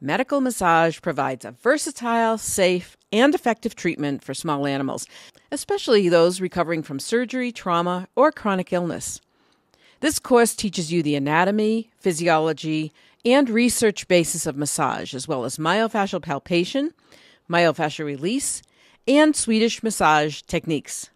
Medical massage provides a versatile, safe, and effective treatment for small animals, especially those recovering from surgery, trauma, or chronic illness. This course teaches you the anatomy, physiology, and research basis of massage, as well as myofascial palpation, myofascial release, and Swedish massage techniques.